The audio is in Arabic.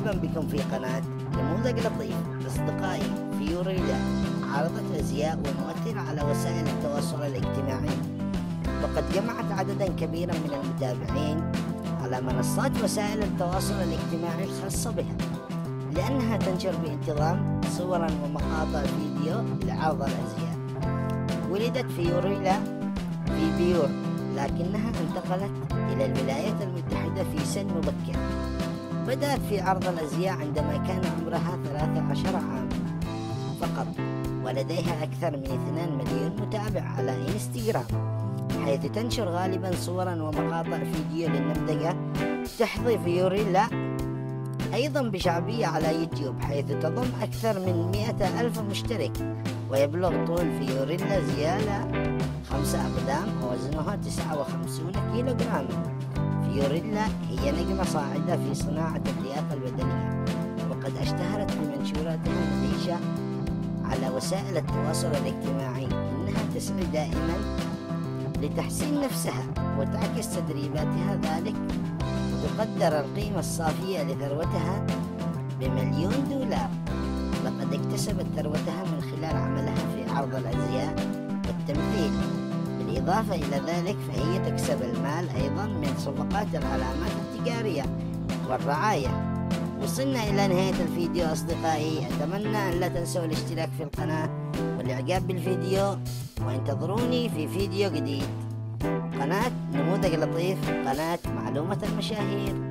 مرحبا بكم في قناة نموذج لطيف. أصدقائي فيوريلا عرضت أزياء ومؤثر على وسائل التواصل الاجتماعي، وقد جمعت عددا كبيرا من المتابعين على منصات وسائل التواصل الاجتماعي الخاصة بها، لأنها تنشر بانتظام صورا ومقاطع فيديو لعرض الأزياء. ولدت فيوريلا في بيور، لكنها انتقلت إلى الولايات المتحدة في سن مبكر. بدأت في عرض الأزياء عندما كان عمرها 13 عاما فقط، ولديها أكثر من 2 مليون متابع على إنستغرام، حيث تنشر غالبا صورا ومقاطع فيديو للنمذجة. تحظي فيوريلا أيضا بشعبية على يوتيوب، حيث تضم أكثر من 100,000 مشترك. ويبلغ طول فيوريلا زيادة 5 أقدام ووزنها 59 كيلوغراما. فيوريلا هي نجمة صاعدة في صناعة اللياقة البدنية، وقد اشتهرت بمنشوراتها المدهشة على وسائل التواصل الاجتماعي إنها تسعى دائما لتحسين نفسها، وتعكس تدريباتها ذلك، وتقدر القيمة الصافية لثروتها ب$1,000,000. لقد اكتسبت ثروتها من خلال عملها في عرض الأزياء والتمثيل. بالإضافة إلى ذلك، فهي تكسب المال أيضا من صفقات العلامات التجارية والرعاية. وصلنا إلى نهاية الفيديو أصدقائي، أتمنى أن لا تنسوا الاشتراك في القناة والإعجاب بالفيديو، وانتظروني في فيديو جديد. قناة نموذج لطيف، قناة معلومة المشاهير.